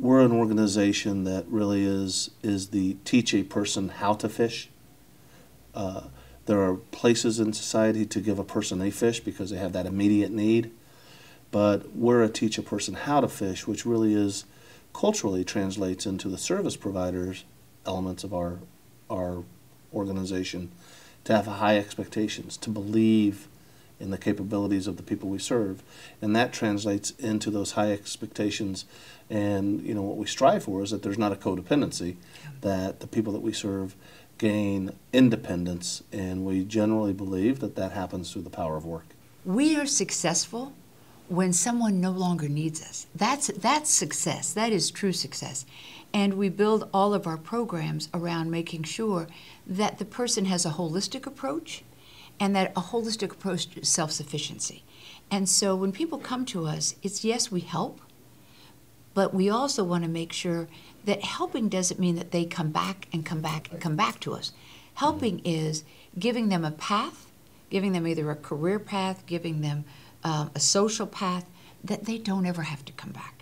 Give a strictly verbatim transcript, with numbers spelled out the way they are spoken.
we're an organization that really is is the teach a person how to fish. Uh, there are places in society to give a person a fish because they have that immediate need, but we're a teach a person how to fish, which really is culturally translates into the service providers elements of our our organization, to have high expectations, to believe in the capabilities of the people we serve, and that translates into those high expectations. And you know what we strive for is that there's not a codependency, that the people that we serve gain independence, and we generally believe that that happens through the power of work. We are successful when someone no longer needs us. That's, that's success. That is true success. And we build all of our programs around making sure that the person has a holistic approach, and that a holistic approach to self-sufficiency. And so when people come to us, it's yes, we help, but we also want to make sure that helping doesn't mean that they come back and come back and come back to us. Helping is giving them a path, giving them either a career path, giving them uh, a social path, that they don't ever have to come back.